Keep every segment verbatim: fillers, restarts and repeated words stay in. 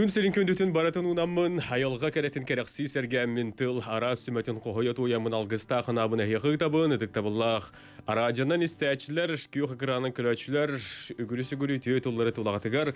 Күн селин көндүтүн баратын унаммын, аялга керетин керекси сергенмин тыл, ара сүмөтүн кохоёт уямын алгыста хынабын эхи табын, эдик табыллах. Ара жаннан истечилер, күйөх экранын көлөчүлөр, үгүрү-сүгүрү түйөтүлөрү тулагатыгар.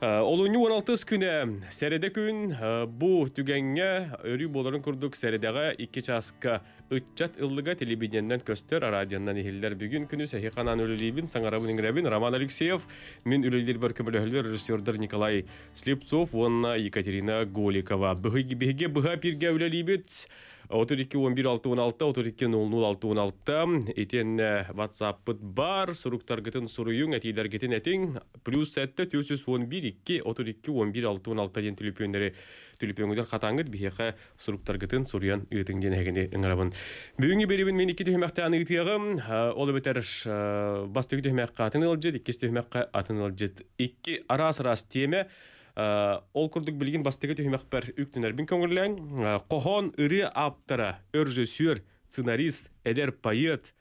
Олуну он алты күнү, середе күн, бу түгенге өрү болорун курдук середеге эки часка үтчат ыллыга телевидениеден көстөр, ара жаннан эхиллер бүгүн күнү сахиканан өлүлибин, саңарабын иңребин, Роман Алексеев, мен үлүлдер бөркөмөлөлөр режиссёрдор Николай Слепцов. Ванна Екатерина Голикова. Беги беги бега пирге улебит. Оторики он бир алты он алты, оторики ноль ноль алты он алты. Eten WhatsApp бар, сурuk targetin suruyun, etiler getin etin. Plus ette тысяча сто он один, otoriki он бир алты он алты den telefönleri telefönler katangıt biheka suruk targetin suruyan üretingen hegeni engrabın. Bugünü beribin men iki töhmekte anı itiyagım. Olu beter bastı töhmek katın aljet, iki töhmek katın aljet. İki aras aras teme Ол күрдік білген бастығы түймек бәр үктінер бін көңірлен. Қохон үрі аптара, өржесүр, сценарист, әдер пайет.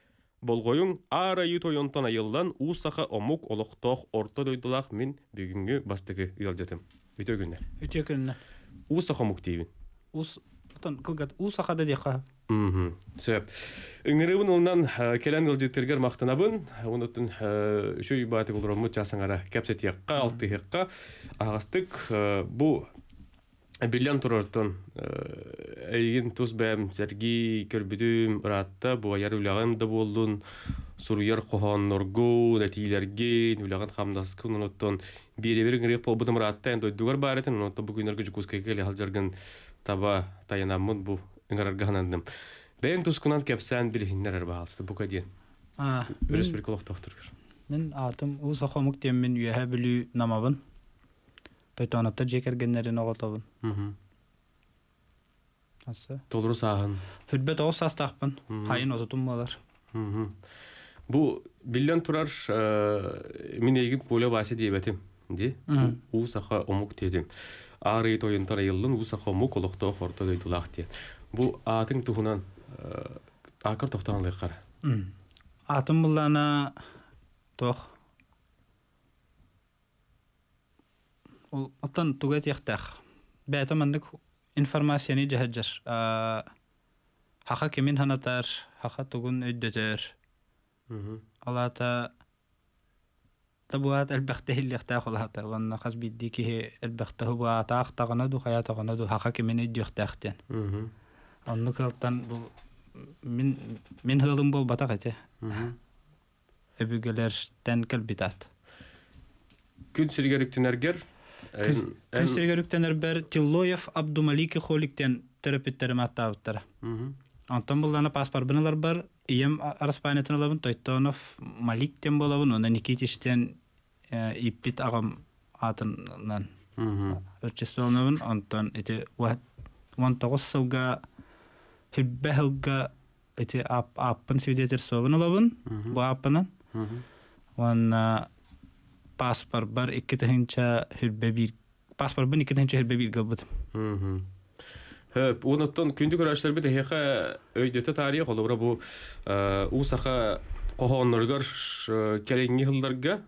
Болғойын арайы тойонтан айылдан ұсақы омық олықтоқ орта дойдылақ мен бүгінгі бастығы елдетім. Өте күнне. Өте күнне. Ұсақ омық дейбін. Ұсақада дейқа. Сөп. Үңірібін олынан келен елдеттергер мақтынабын. Онытын үші баты болдырымы жасыңара кәпсет еққа, алты еққа ағастық. Бұл білен тұрыртын әйген тұз бәм, сәргей, көрбідім, ұратта бұл айар үліғын да болдың. Сұруер қоған нұрғу, нәтейлерген, үліғын қамдасқын ұнытын. Беребер үңіріп бұл бұдым ұратта әнді өйдігер бәретін. Онытын бұл күнергі жүкөз Ыңырарғанандым. Бәйін тұскынан кәпсән білігіндер әрбағалысты бұқа дейін. Өрес бір қолық тоқтырғыр. Мен атым ұсақа мұқтен мен үйәе білі намабын. Тойтаныптар жекергенлерін оғатабын. Толыру сағын. Үрбет оғы састақпын. Қайын озытым болар. Бұ білден тұрар мен егін қолы басы дейбәтім. Ұсақа ұмық дедім. Арай тойынтар айылын ұсақа ұмық олықты қорта дөйтілақ дед. Bu atın tuhunan akır tohtanlığı kara. Atın bulana toh. Atın tuğet yaqtaq. Bəyətə məndik informasyonu cəhəcər. Haqa kimin hanatar, haqa tuğun öddədir. Alata tabuat əlbəqtə illiyaqtaq olata. Vanna qaz biddi ki əlbəqtə hubuata aqtağına du, xayatağına du, haqa kimin öddəqtaq den. Hı-hı. Анны кылттан бұл мен ғылым бол батақ әте. Өбігілерден кіл бітат. Күн сергеріктен әргер? Күн сергеріктен әрбір Тиллоев Абдумалики Холиктен терапеттерім атта ауыттары. Антон бұлланы паспар бұнылар бар. Ием араспайнетін алабын, Тойтонов Маликтен болабын. Оны Никитиштен иппит ағым атынан өрчесті олынабын. Антон әте он тоғыз сылға Hübbe hılga eti apın sivitetir soğun olabın, bu apının. Ona paspar bar iki tığınca hübbe bir, paspar bar iki tığınca hübbe bir gılbıdım. Höp, onutun kündük uğraşlar bir de heqa öydete tarih olur. Bu usaqa qoğonlargar kerengi hıllarga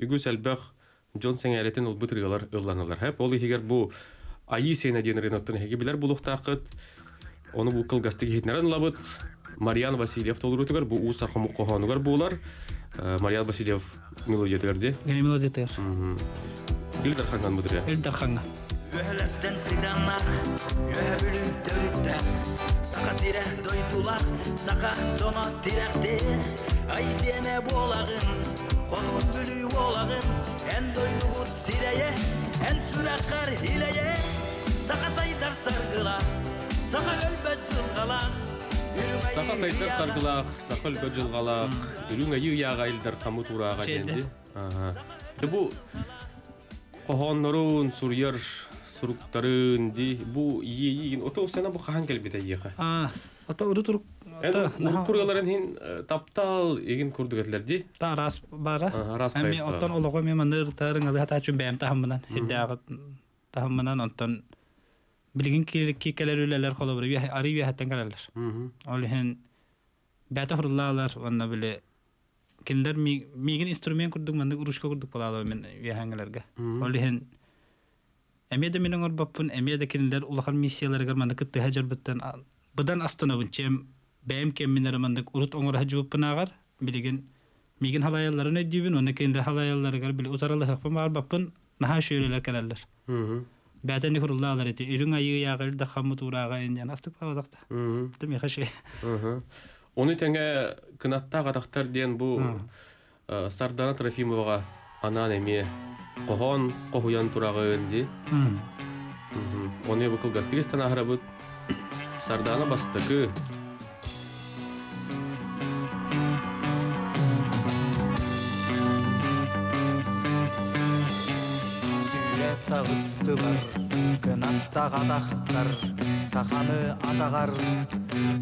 ügüs elbaq Johnson eyaletin olbıtırgalar ıllanırlar. Höp, olu heger bu ayı seyna denirin otun hege biler buluq taqıt. Onu bu kıl gazete gittiğinden labıt Marian Vasilyev toluruydular. Bu ulusal hamuk kohanular bular. Marian Vasilyev melodiyatördi. Gene melodiyatör. İlder hangan mıdır ya? İlder hangan. Yühletten sidanlar, yühe bülüm dörütte. Saka zire doydular, saka tona direkti. Ay sene bu olağın, konur bülü olağın. En doydu bu zireye, en sürekar hileye. Saka saydar sargılar. Сақа сайтар сарғылақ, сақыл бөт жылғалақ, үрің әйі яға елдер қамы тұраға денді. Бұл қоғанларын, сүрер, сүріктарын, бұл ейін, ота ұсана бұл қаған кәлбеді еға? Ота үрі тұрық. Бұл тұрғаларын ең таптал еген көрді көтілерді? Та, рас бара. Рас қайыз бара. Оттан олығы меманыр тарың алды хата үшін бәйім тағымынан. Хелді ағы тағымынан, оттан... Bilgin ki keler öyleler kalabır, arı üyehetten kalarlar. Olayın bata hırlarlar, onunla böyle kendiler megen instrument kurduk, mandık uruşka kurduk palalar üyehengelerge. Olayın Emiyede minin orbapun, emiyede kirinler ulağan misiyalara garmanı kıttı hajar bittan. Bıdan astana bunçem, bəyim kemmin aramandık urut onur hacı bapınağar. Biligin, migin halayalların ödüyün, ona kirinler halayallara gar bile utaralı hıqpın var bapın, naha şöyleler kararlar. Beden ihurullah alır eti, ürün ayığı yağır da hamut uğrağa indiyan astık bağdakta. Değil mi haşe? Onu tenge kınatta qadaqtar diyen bu Sardana Trofimovağa anan emi qohon qohuyan turağı öndi. Onu bu kıl gazetegistan ahıra bud. Sardana bastıkı. Süyet ağıstılar, kınatta qadaqtar, sahanı atağar.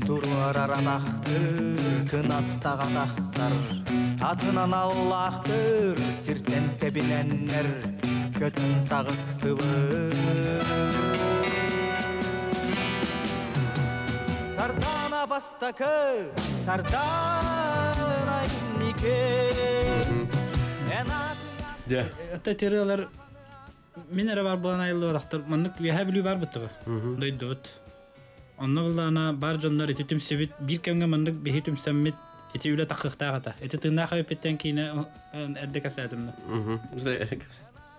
Turlar aranahtır, kınatta qadaqtar. Atından Allah'tır, sirten tebinenler, kötün tağıstılır. Sardana bastakı, Sardana imnike. Hatta teriyalar, minere var bulan ayılı olaktır. Manlık vehabili var bıttı bu. Duydu bıttı. Onunla bulduğuna barjonlar eti tüm sevit, bir kemge manlık behi tüm semmit. Eti üle takıqta gata. Eti tığnağı kayıpetten ki yine erde kapsadımda.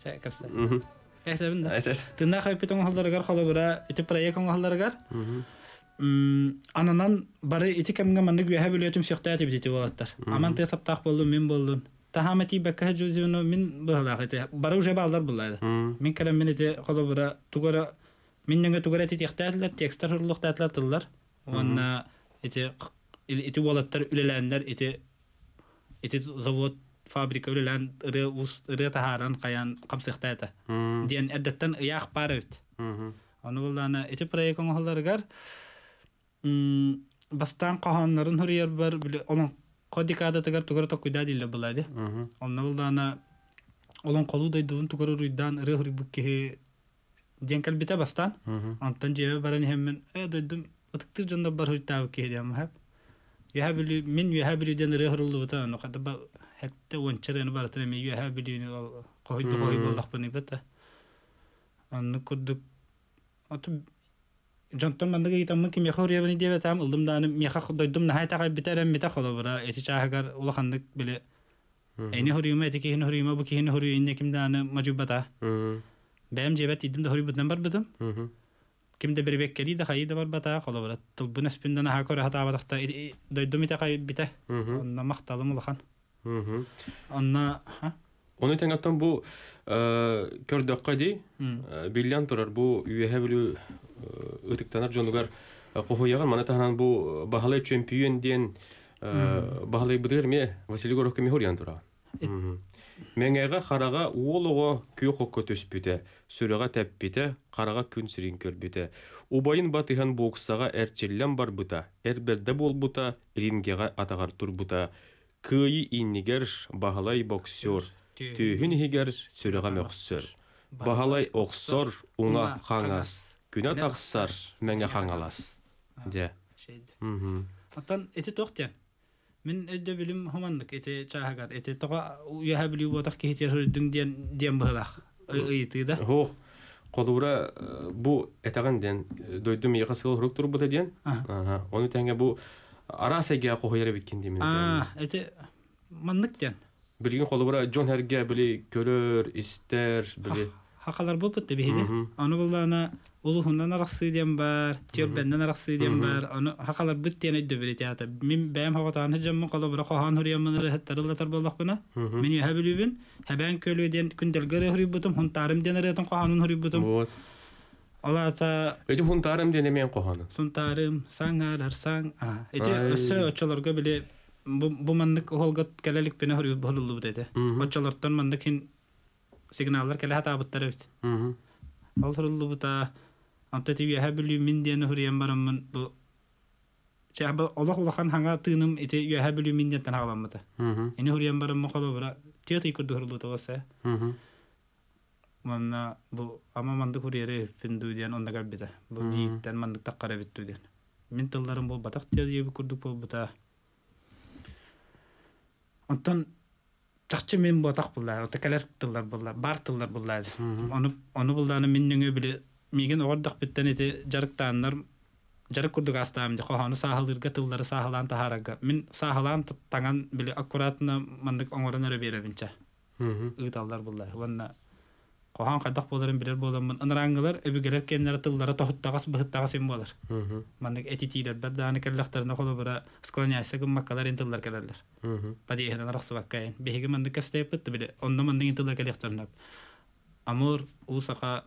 Erde kapsadımda. Kapsadımda. Evet. Tığnağı kayıpetten oğulları gar kala bura. Eti parayek oğulları gar. Ananan bari eti kemge manlık veha bile tüm şıqta eti biteti oğulatlar. Aman tığ saptaq bollun, min bollun. Tahameti bakka cüzünü min bıhlaq eti. Bari uca bağlar bullaydı. Min kalem min eti kala bura. Tugara, minnenge tugara eti tehtatiler, tekster hırlıq tatlatırlar. Onunla eti... Eti oğlatlar ülelenler, eti, eti zavod, fabrika ülelen, ırı, us, ırı taharan kayan kamsıqta eti. Hmm. Diyen erdetten ıyaq para eti. Hmm. Onu bulduğuna eti proyek oğulları gar. Hmm, bastan qohanların hürriyar bar, olun kodikada tığar tığar tığar ile buladı. Hmm. Onu bulduğuna olun kolu dayduğun tığar rüydan, ırı hürri bukkihi diyen kalbite bastan. Hmm. Ondan cevap barani hemen, e duydum, ıtıktır canlı bar hürritav ki hediyem hep. Yahabili min yahabili den rehrullu batan o kadar hatta onçarını bartırım yahabili qoydu qoydu Allah beni bata anı kurduk ot jantan manda git amma ki mehor ya beni devet am aldım da anı mehaq doydum nihayet qay bitaram mita xolabara eti çahagar ulaqandık bile eyni horiyuma eti ki horiyuma bu ki horiyu inne kimda anı majubata bem cebet idim de horiyut number bidim kimde bir bekledi de haydi var bata xolabara bu nespindan ha kora hata vadaqta doydumi ta qaybita onna maqtalım ulaqan onna ha onu tengatdan bu kördöqqadi bilyan turar bu üyehablu ötiktanar jonugar qohoyagan mana tahanan bu bahalay champion den bahalay bidirmi Vasily Gorovka mehuryan turar Mengeğe qarağa oğluğa küy qoqqa töspüte, sürüğe təppite, qarağa kün sirin körbüte. Ubayın batıhan bokssağa erçellem bar buta, erberde bol buta, ringeğe atağar tur buta. Kıyı inniger bahalay boksör, tühün higer sürüğe möksör. Bahalay oksör, ona xangas, güne taqsar, menge xangalas. De. Atan eti toxtiyan. Min ödde bilim humanlık eti çahagar eti toğa yahabili bodak ki hiter dün diyen diyen bahlaq ıyıtı da ho qolura bu etagenden doydum yaqasıl roktur bu diyen aha onu tenge bu arasaga qoyara bitkin demin ah eti manlık diyen bilgin qolura jon herge bili görür ister bili haqalar bu bitti behide onu bullana Uluhundan araqsı diyen bar, tiyörbenden araqsı diyen bar, onu haqalar bittiyen ödü bir etiyata. Min bəyəm haqatağın hıcamın qala bıra qoğan hüriyamını rıhıttarıllatar bollaq buna. Min yuhabülübün, həbən kölü diyen kündelgərə hüriybutum, huntarım diyen rıhıtan qoğanın hüriybutum. Olata... Ödü huntarım diyen emeyen qoğanın? Suntarım, sangar, arsan... Eti össə öçalarga bile, bu manlık oğulgat gələlik bina hüriyub bolulub dedi. Öçalardan manlıkin signallar gələ hata abıttarı biz. Olturulub da... Anteti yahabili min diyen hüriyem baramın bu şey bu Allah Allah'ın hangi tınım eti yahabili min diye tanıklanmadı. İni hüriyem baramın kalı bura tiyatri kurduğurlu tavası. Bana bu ama mandık hüriyere findu diyen onda kalbide. Bu niyitten mandık takkara bittu diyen. Min tılların bu batak tiyatri kurduk bu buta. Ondan Çakçı men bu atak bullar, otakalar tıllar bullar, bar tıllar bullar. Onu onu buldanı minniğe bile megen ordak bitten eti jarıktanlar jarık kurduk astamdı. Qohanı sahalırga tılları sahalan taharaga. Min sahalan tangan bile akuratna mandık ongoranara berebinçe. Itallar bullar. Vanna qohan qadak bolarin birer bolamın anrangalar öbügeler kendileri tıllara tohuttagas bıhıttagas em bolar. Mandık etitiler berdanı kellaqtarına qolu bura sklanyaysa gum makkalar entıllar kelerler. Padiyehden raqsı bakkayn. Behigi mandık kastayıptı bile. Onda mandık entıllar kellaqtarına. Amur usaqa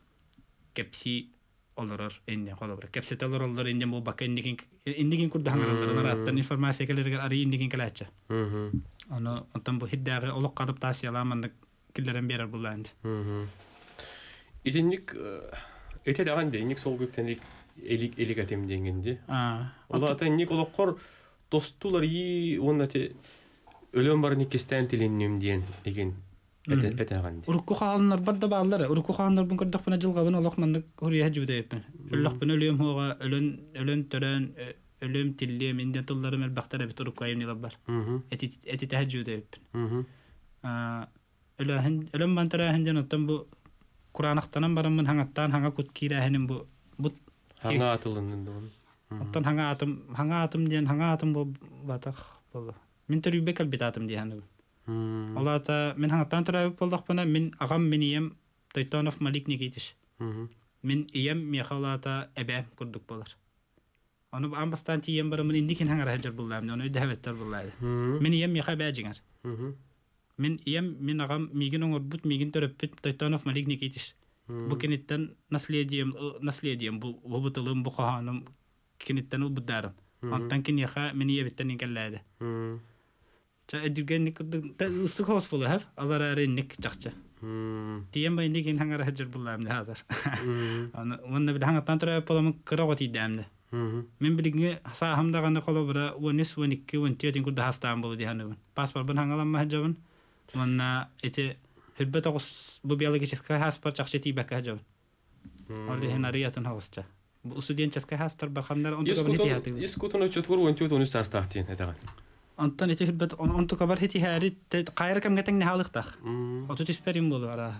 kepsi olurur indi qolobra kepsi tolor olurur indi bu bakka indikin indikin kurda hangalardan rattan informasiya kelerger ari indikin kelacha mhm ana ondan bu hiddaqi uluq qadib tasiyalamandik killerin berer bulandı mhm idinlik ete dagan dengik sol göktenik elik elik atem dengindi a ulata nik uluq qor dostular yi onate ölüm barni kestan tilinnim diyen egin Urku xanlar barda ballar, urku xanlar bunker dağpına cilgabın Allah'manlık huriye hacıbda yapın. Allah'pına ölüm hoğa, ölüm, ölüm tören, ölüm tilliyem, inden tıllarım elbahtara bit urku ayımni labbar. Eti tehacıbda yapın. Ölüm bantara henden ottan bu Kur'an'ıqtanan barımın hangattan hanga kutkira henin bu. Hanga atılın. Ottan hanga atım, hanga atım diyen, hanga atım bu bataq bolu. Min törübe kalbet atım diyen bu. Allah da min hangattan tarayıp olduk bana min ağam min iyem Toytanov Malik Nikitiş min iyem miyakala da ebem kurduk bolar onu ambastan tiyem barımın indikin hangar hacer bullamdı onu ödevetler bullardı min iyem miyaka bacınar min iyem min ağam migin onur but migin törüp Toytanov Malik Nikitiş bu kenitten nasıl ediyem nasıl ediyem bu hubutulum bu kahanım kenitten ol buddarım ondan kin yaka min iye bitten inkelledi Edilgenlik ıslık hoş bulu hep, alara erinlik çakça. Diyem ben indikin hangara hacer bullamdı hazır. Onunla bile hangattan türev bulamın kırağıt iddiğimdi. Men bilgini sahamda gana kolu bura on üç on iki on dört kurdu hastam bulu dihanı. Paspar ben hangalanma hacabın. Onunla eti hürbet oğuz bu biyalı geçeski haspar çakça tibaka hacabın. Oli hen ariyatın hoğuzca. Bu usudiyen çeski haspar barxanlar ontuk abin hiti hatı. İskutun uçutur on dört on üç hastahtiyen edağın. Antan ete hürbet ontu kabar heti heri qayır kam geten nihalık tak. Otu tisperim bolu ara.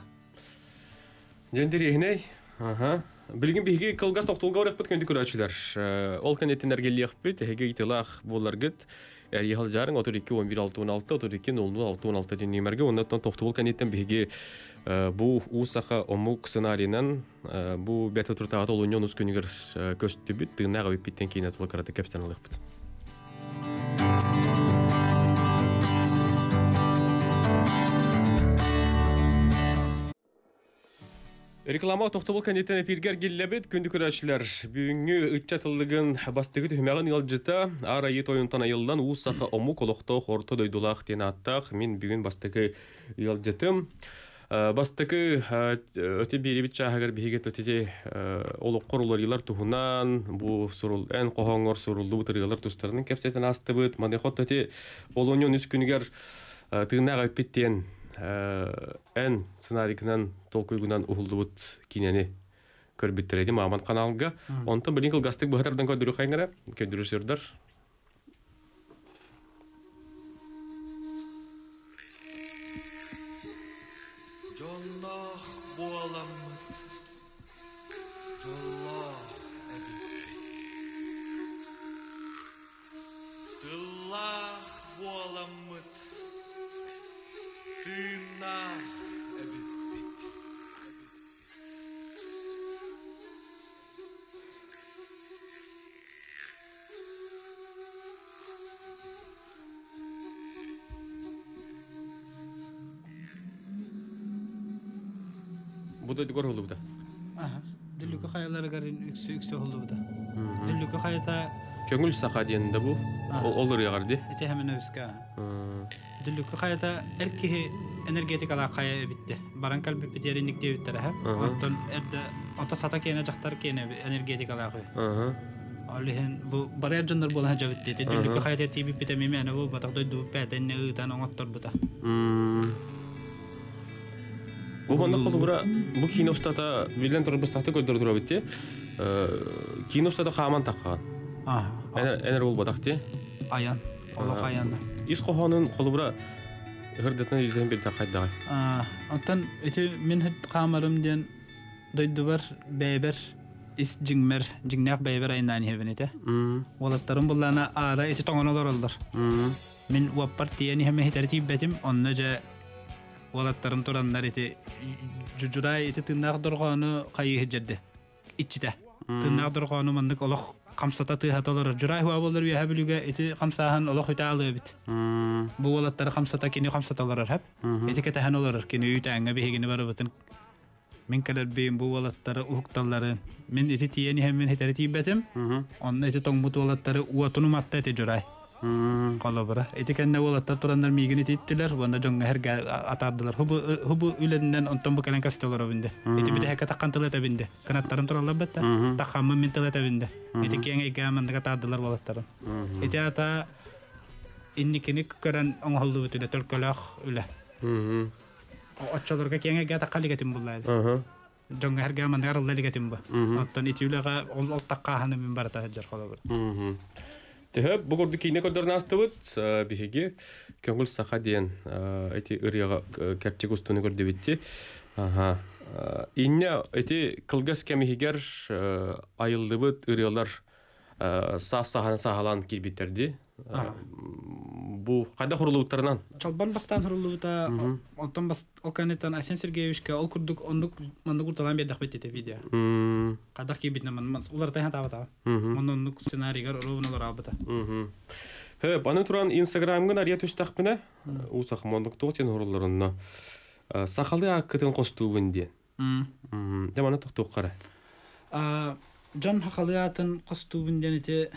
Genderi ehney. Aha. Bilgin bihge kılgas toqtulga oraqpıt köndü kuraçlar. Ol kanetler geliyaqpıt hege itilaq bollar git. Er yahal jarın otuz iki on bir altı on altı otuz iki nol altı on altı dinmerge ondan toqtul kanetten bihge bu usaqa omuk ssenariyinan bu beta turtaat olunyon us künüger köstübüt tığnağı bitten keyinatlı karata kapstanlıqpıt. Reklama toxtubul kandidatına pirger gillebet kündük üretçiler. Büyüğünü ıççatılığın bastığı tühmeğin yılcıta arayı toyuntana yıldan uusakı omuk oluqtağ orta doydulaq denattağ min büyüğün bastığı yılcıtım. Bastığı öte bir bit çağır bihiget ötede oluq qorular yıllar tuhunan bu surul en qohonğor suruldu bu tırılar tüstörünün kepseten astıbıt manekot öte olonyon üç günüger tığınağı öpettiyen en sınarıkından tolkuygunan uhuldubut kineni körbittireydim aman kanalga. Ondan bilin kılgastık bu hatardan köydürü kayınlara, köydürü sürdür. Jollah bu alamıt, jollah ebittik. Jollah bu alamıt, tünnah ebittik. Bu da dikor oldu bu da. Aha. Dilluka hayalları garin yüksek yüksek oldu bu da. Dilluka hayata köngül sakadiyen de bu. Olur ya gardi. Ete hemen öfka. Dilluka hayata erkeği energetik alakaya bitti. Baran kalbi biterinlik diye bitti rahap. Ondan erde ata satak yine cahtar kine energetik alakıyor. Alihen bu baraya cender bolan cevap dedi. Dilluka hayata tibi bitemimi ana bu batak doy du peten ne utan onatlar bu da. Bu bana xalbura bu kinostata bilen torbastahta gördür durabilir. Kinostata xaman taqa. Ah. Ener ener ol badaqti. Ayan. Allah ayanda. İskohanın xalbura hırdatın yüzden bir takay daha. Ah, ondan eti min hırt kamarım diyen duyduvar beyber is jingmer jingnek beyber ayından hevenete. Hmm. Olatların bulana ara eti tongonalar oldur. Hmm. Min vappartiyeni hemen hitertip betim onnaca olatların turanlar eti jujuray eti tınnak durganı kayı hicirdi. İçide tınnak durganı mandık Allah kamsata tihatalar juray huabalar bir habilüge eti kamsahan Allah hütalı bit. Bu olatları kamsata kini kamsatalar hep eti ketahan olur kini yütenge bihegini varıbıtın. Min kadar beyim bu olatları uhuktalları min eti tiyeni hemen hitertip betim onun eti tongmut olatları uatunu matta eti juray. Hmm, kalabara. Etiken ne olatlar turanlar migini tittiler, bana jonga her atardılar. Hubu hubu ülenden ondan bu kalan kastalar abinde. Eti bir de heka takantılar abinde. Kanatların turanlar bette, takamın mintalar abinde. Etiken ega mende katardılar olatların. Eti ata inni kini karan onhaldu bette tolkalah üle. Açalarga kenge ega takaligetim bulaydı. Jonga her ega mende aralaligetim bu. Ondan eti ülega ol takahanı minbarta hajar kalabara. Tehep bu gördüğün ne kadar nastıvut bihegi köngül saha diyen eti ıryaga kertik üstünü gördü bitti. Aha. İnne eti kılgız kemihiger ayıldı bit ıryalar sah sahan sahalan ki bitirdi. Bu kada huruluklarından. Çalban bastan huruluta ondan bas o kanetan Asen Sergeyevişke ol kurduk onluk mandı kurtalan bir dahbet ete video. Kada ki bitnemez. Ular tahan tavata. Onluk senariger rovnolar abata. He bana turan Instagram'ın arya tüstahbine o sahmanlık toğtin hurullarına. Sahalı akıtın kostuğun diye. Demana toqtuq qara. Can hakaliyatın kostuğun diye eti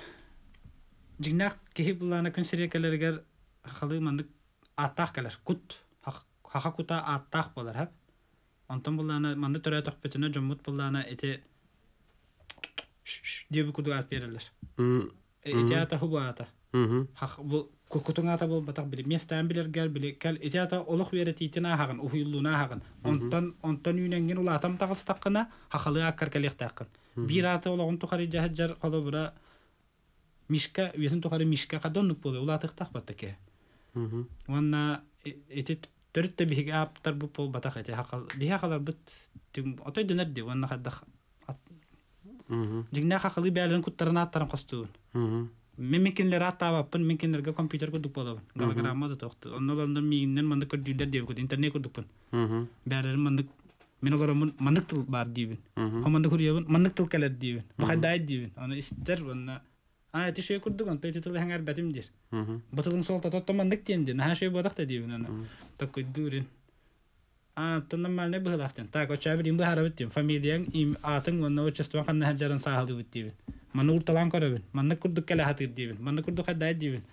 Jignak kehi bulana konsere kalerger halımanlık ataq kalar kut haqa kuta ataq bolar hep ondan bulana manda töre toqpetine jomut bulana eti diye bir kudu at verirler. Eti ata hubu ata. Haq bu kukutun ata bol bataq bile mestan bilerger bile kal eti ata oluq vereti itina haqın uhuyulluna haqın ondan ondan yünengen ulatam taqıs taqına haxalı akar kalek taqın. Bir ata oluğun tuqari jahjar qalobura Mişka, üyesin tokarı mişka kadonluk bolu, ula atık tak battı ki. Vanna eti törüt de bihik aptar bu pol batak eti hakal. Bihe hakalar bıt, otoy dönerdi, vanna kaddak. Jigna hakalı beylerin kutlarına attarım kastuğun. Mümkünler atta vapın, mümkünlerge kompüter kurduk bolu. Galagramma da toxtu. Onlarından miyinler mandık kördüğüler diye kudu, internet kurduk bun. Beylerin mandık, menolarımın mandık tıl bar diyevin. O mandık huriyevin, mandık tıl kaler diyevin. Bakay dayet diyevin. Onu ister vanna. Ana eti şey kurduk on taytı tıl hangar betimdir. Batılın solta tottamandık diyendi. Naha şey batak da diyevin ona. Takoy durin. Aa tanımal ne bıhlaktan. Tak o çabirin bu harabet diyem. Familyan im atın vanna o çestuan kan hajaran sahalı bit diyevin. Manur talan karabin. Manna kurduk kala hatir diyevin. Manna kurduk haday diyevin.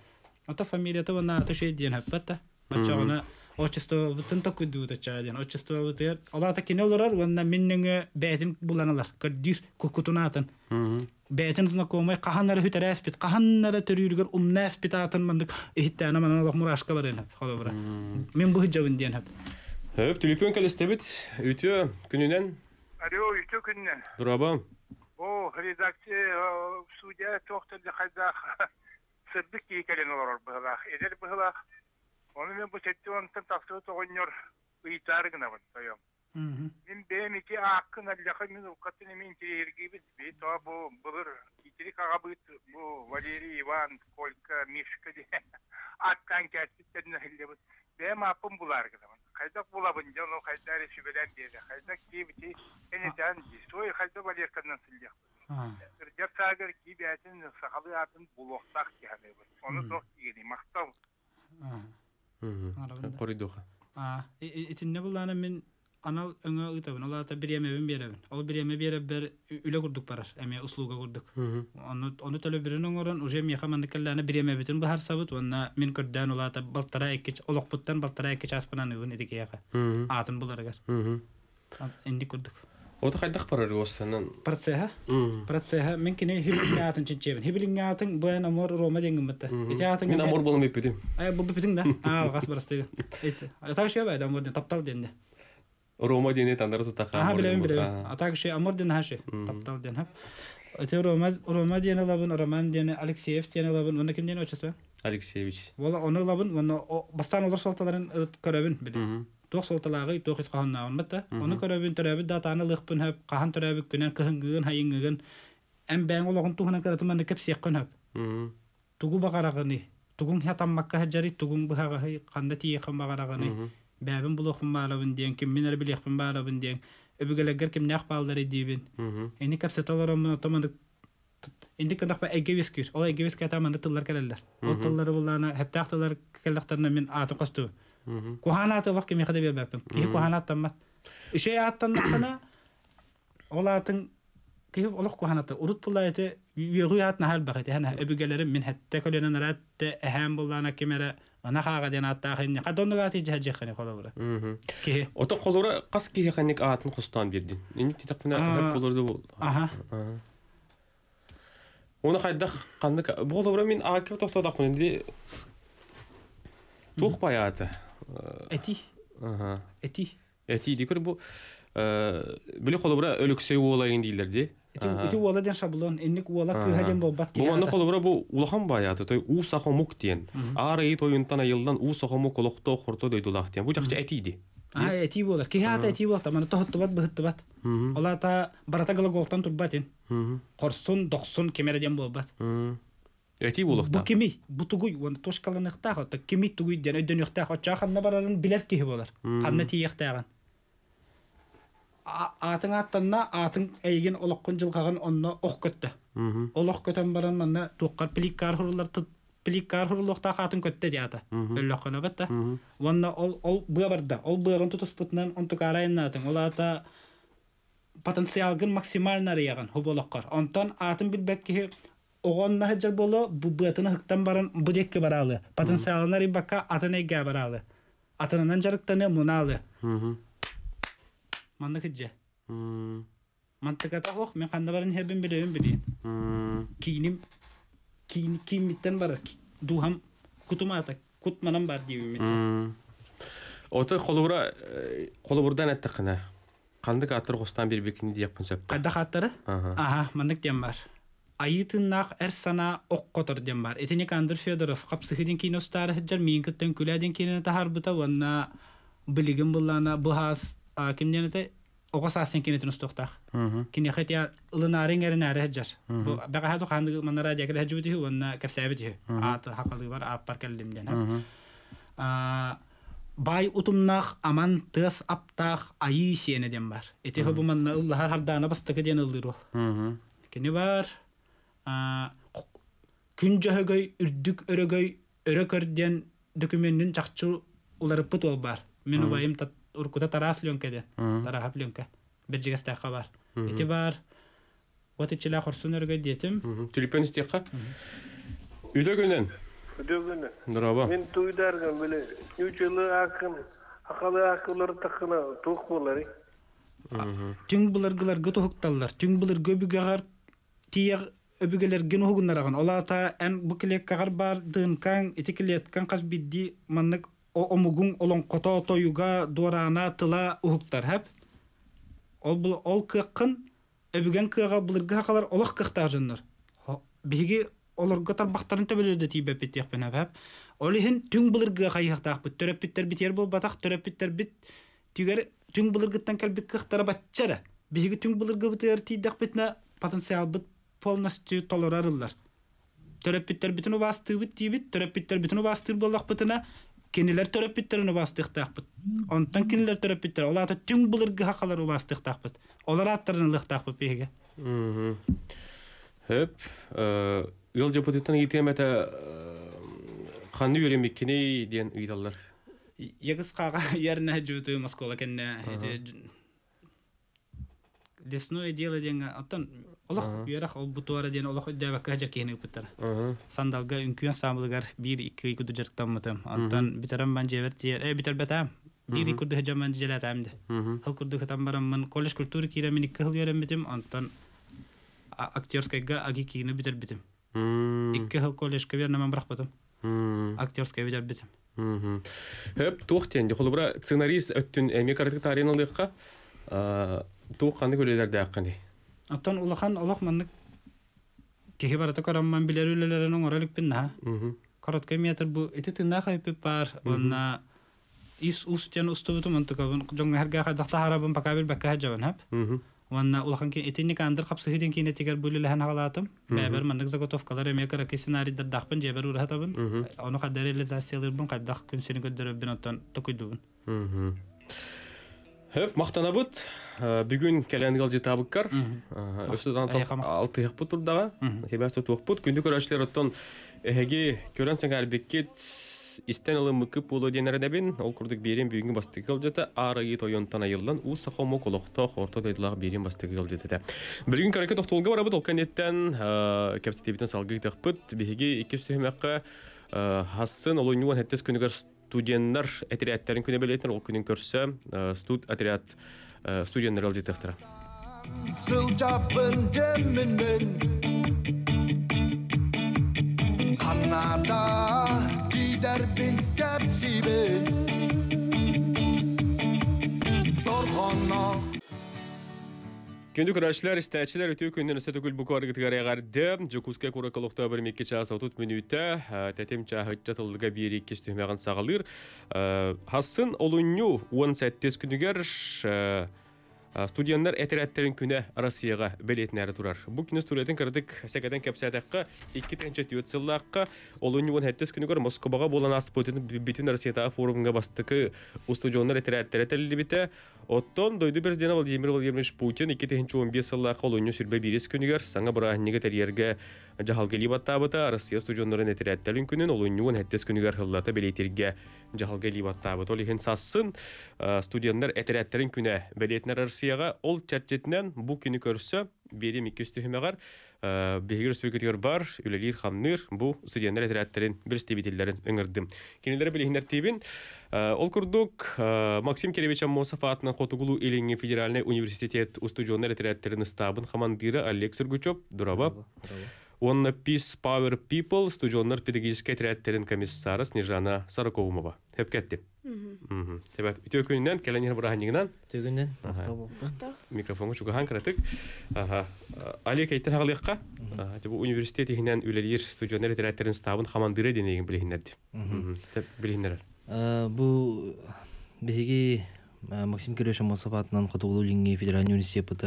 Ota familya to vanna to şey diyen hapatta. Bacağına o çestuan bütün takoy dudu çaden. O çestuan buter. Allah ta kine olur vanna minnenge betim bulanalar. Kardir kukutunatın. Beytinizdeki komay kahanları hüteres bit, kahanları terörler umnes bit atın mandık. İhtiyanı manan Allah muraşka varın hep, kalabıra. Min bu hıcavın diyen hep. Hep, telefon kaleste bit, ütüyor gününden. Alo, ütüyor gününden. Durabam. O, redakti, suudiya tohtar dikadda sırdık yiyikelen olur bıhılağ, eder bıhılağ. Onu min bu setti ondan taksığı toğunyor, ıytargın avın toyum. Min benim iki hakkın alakı min avukatını min interiyer gibi bir toa bu bulur. İtirik ağabıt bu Valeri, Ivan, Kolka, Mishka diye atkan kersitlerine hillebut. Benim hapım bular gıdaman. Kaydak bulabınca onu kaydari şübelen diye de. Kaydak diye bir şey eneten diye. Soy kaydak valerkandan sildek. Ircap sağır ki bir etin sakalı atın buloktak diye. Onu soğuk diye. Maktav. Koridoka. Etin ne bulanı min Anal öngü ıtabın, ola da bir yemeğin bir yemeğin. Ol bir yemeğin bir yemeğin üle kurduk parar, emeğe usluğa kurduk. Onu tölü birinin oğran, uca yemeğe mandıklarına bir yemeğe bitin bu her sabit. Vana min kurdağın ola da baltara ekkiç, oluk buttan baltara ekkiç aspanan övün edike yaka. Atın bular agar. Endi kurduk. O da kaydak pararı o senden? Paratseha. Paratseha, min kine hibilinge atın çinçevin. Hibilinge atın, bu en amor Roma dengin bitti. Min amor balım ipidim. Bu bitin de, ağal kas barastaydı. Tağı şey baydı amor den, taptal den de. Roma dini tanrı tutak amor. Aha bilem bilem. Atak şey amor dini her şey. Taptal dini hep. Öte Roma Roma dini labın, Roman dini, Alexeyev dini labın. Ona kim dini açısı? Алексеевич. Вола оны лабын, оны бастан олар солталарын көрөбүн биле. Ток солталагы ток исханны алматта. Оны көрөбүн төрөбү датаны лыкпын хап, кахан төрөбү көнөн кыгын хайынгын. Эм баң ологун тугуна каратман кеп сыйккан хап. Тугу багарагыны, тугун хатаммакка хаджари, тугун багагы канда тиекем багарагыны. Бабын булохун барабын деген ким минер билехпин барабын деген. Өбүгөлөгөр ким нахпалдар идибин. Эни капсеталарым мына таманды İndi kadar ben egeviz kür, o egeviz kataman tıllar kalırlar. O tılları bulana hep tahtalar kalırlarına min atı kostu. Kuhanatı Allah kimi kadar bir baktım. Ki kuhanat tamam. İşe attan nakana, olatın ki Allah kuhanatı. Urut bulaydı, yürüyat nahal bakıdı. Hana öbürgelerim min hatta kalırına ratte ehem bulana kimere. Ana xağadan attaqın qadonnu gati jahjaqni qolora. Ki oto qolora qas ki qanik atın qustan birdi. İndi titaqına hep qolordu bol. Aha. Onu haydak kandık. Bu olarak min akıp tohta dağın dedi. Tuh bayatı. Eti. Aha. Eti. Eti diyor bu. Böyle olarak ölükse olayın değillerdi. Eti eti oladan şablon enlik olak köheden bobbat. Bu onda olarak bu ulahan bayatı. Toy u sahamuk diyen. Arayı toyuntan ayıldan u sahamuk olakta horto deydulah diyen. Bu çakça etiydi. Ha eti bu olarak. Ki hata eti bu olarak. Ama tohtubat bıhtubat. Olata baratagla goltan tutbatin. Korsun, doksun kemerden bulbat. Eti bulukta. Bu kimi, bu tuguy, onu toşkalan ıhtağın, kimi tuguy den öden ıhtağın, çağınla bararın bilet kihi bolar. Kanna tiye ıhtağın. Atın attanna, atın eğin olakın jılgağın onunla oq köttü. Olak köten baran manna, tuğkar pilikkar hurlar, pilikkar hurluqtağ atın köttü deyata. Öllüqına batta. Vanna ol bığa barda, ol bığağın tutusputnan, on tukarayın atın. Olata potansiyalgın maksimal narayağın hubolakar. Ondan atın bilbekki oğanna hıcak bolu bu bıtını hıktan baran bu dekki baralı. Potansiyalın narayı baka atın ege baralı. Atının jarıktanı munalı. Manlık hıcca. Mantıkata oğuk men kandı baran hebin bileğin bileğin. Kiyinim kiyimitten barar. Duham kutuma atak. Kutmanam bar deyim. Ota kolubura koluburdan ettikine. Kandık atları kostan bir bekini diye yapın söp. Kandık atları? Aha, mandık dem var. Ayıtınnak er sana ok kotor dem var. Etini kandır Fedorov, kapsıhidin ki nostarı hıccar, minkitten küladen kirene tahar bıta, vanna biligin bullana, buhas, kimden ete, oğas asen kinetin ustoktağ. Kine xet ya ılınarın erin arı hıccar. Baka hadu kandık manna radiyakil hıccu bitihu, vanna kapsayı bitihu. Atı haqalı var, apar keldim den. Bay utumnak aman tıs aptaq ayı siyene den bar. Eti hübü manna ıllı har hardana bastıkı den ıldır ol. Kini var. Künce högöy, ürdük örögöy, örökörden dökümünün çakçı ularıp pıt ol bar. Minu bayım urkuta taras lönke den. Tarahap lönke. Bercigas taqa var. Eti var. Ot içila korsun örögöy deyetim. Tülüpön isteqa. Üdö günden. Dövünü. Ben tuydargın böyle yücülü akın, akalı akıları takına tuğuk buları. Tün bulargılar gıtı huktallar, tün bular göbügeğar, tiyek öbügeler gönü hukunlar ağın. Ola ta en bu kilek kağar bardığın kan, etikili etkan kas biddi manlık o omugun olan kota toyuga, dorana, tıla uhuktar hep. Ol kıkkın, öbügen kığa bulurgı hakalar olak kıktar jınlar. Bihigi olur qatar baxtarın töbülerde tibə bitdiq bənə bəb. Olihin tüng bulurğa qayıqtaq bit terapitlər bitər bol bataq terapitlər bit tügər tüng bulurqdan kalbik qıxtara batçara. Bihi tüng bulurğa bitər tidaq bitnə potensial bit polnosti tolerarlar. Terapitlər bitinu bastı bit tibit terapitlər bitinu bastır bollaq bitnə kinilər terapitlərini bastıqtaq bit. Ondan kinilər terapitlər olata tüng bulurğa haqalar bastıqtaq bit. Olar atlarını lıqtaq bit bihi. Mhm. Hep Yolca putetan yetemete kanı yürümekini diyen uydalar. Yağız kağa yerine hücudu Moskova kenne. Desnoy diyele diyen atan Allah yarak ol butuara diyen Allah devak hacer kihne uputara. Sandalga ünküyen samlıgar bir iki ikudu jerktan mutem. Atan biteram ben cevert diye. E biter betam. Bir ikudu hecam ben celatamde. Halkurdu hatam baram ben kolej kültürü kira minik kahıl yürümedim. Atan aktörskayga agi kihne biter bitem. İki hal kolejka verna men bırakmadım. Aktörskaya bider bitim. Hep tuğten de xolubra ssenarist öttün emek artık tarihini alıqqa tuğqanı köleler daqını. Attan ulahan Allahmanlık kehe barata karamman biler ölelerinin oralık binna. Karatkay metre bu etete ne kayıp var, ona is ustian ustubutu mantıkabın, çünkü her gece dahta harabın pakabil bakacağım hep, ona ulakan ki etini kandır kapsıhidin ki netiger böyle lehne halatım, beraber mantık zagotof kadar emekar kesinari dar dahpın ceber uğratabın, onu kadar elzasyalar bun kadar dahkın seni kadar binattan takıydın. Hep mahtanabut. Bugün kalendal cıtabıkkar. Östüdan altı hıkput oldağa. Hebastı tuğput. Gündük araçlar ottan ehege körensen galbeket istenilin mıkıp olu denere debin. Ol kurduk birin bugün bastıkıl cıta. Arayı toyontan ayırılan. U sakoma kolokta horta daydılağı birin bastıkıl cıta. Bugün kareket oktolga var abı. Dolkan etten Kepsi T V'den salgı tıkput. Behege iki sühüm haqqı hassın olu nüvan hettes künügar студенттер отрядтарын күне белетер ул күнен көрсө студ отряд студенттер алды тахтыра. Сылжапын кеммин Канада кидербин кепсибин Торхонно Gündük araçlar, istatçılar ötüyü günden üstelikül bu kadar gitgaraya gardı. Jakutsk'a kurakalokta bir mekke çağısı otuz minüte. Tetem çağıt çatılığa bir iki üstümeğen sağılır. Hassın olunyu on sekiz günüger studyanlar eteretlerin güne Rusya'ya beletnere durar. Bu günü studiyetin kırdık sekeden kapsadakka iki tençe tiyotsilakka olunyu on sekiz günüger Moskova'ya bolan aspotin bütün Rusya'da forumuna bastıkı studyanlar eteretlere telibite. Oton doydu bir dene Vladimir Vladimirovich Putin iki tençe on beş yıllık kolonyu sürbe biris günüger sana bırakın nigeter yerge cahal gelibat tabata Rusya studyanların eteretlerin günün olunyu on sekiz günüger hallata beletirge cahal gelibat tabata olihin sassın studyanlar eteretlerin güne beletnere Rusya'ya ol çerçetinden bu günü görse birim iki üstümeğer bilgiler sürekli var, ülelir hamnir bu studyanlar eteretlerin bir stibitillerin öngördüm. Kendileri bilehinler tibin ol kurduk Maksim Kerevichan Mosafat'ın Kotogulu Elini Federalne Universitet Ustudyonlar eteretlerin stabın komandiri Alek Serguchov duraba. Onunla Peace Power People Studyanlar pedagojik eteretlerin komissarı Snezhana Sarakovumova. Hep kettim. Tabii bütün gününden kalanlar bırakınından. Bütün günden. Mikrofonu çok hankıratık. Ali kayıttan halıkka. Bu üniversitede hinden ülelir studyanlar eteretlerin stabın komandiri deneyin bilehinlerdi. Bilehinler. Bu belki Maksim Kerevichan Mosafat'ın Kotogulu Elini Federalne Universitet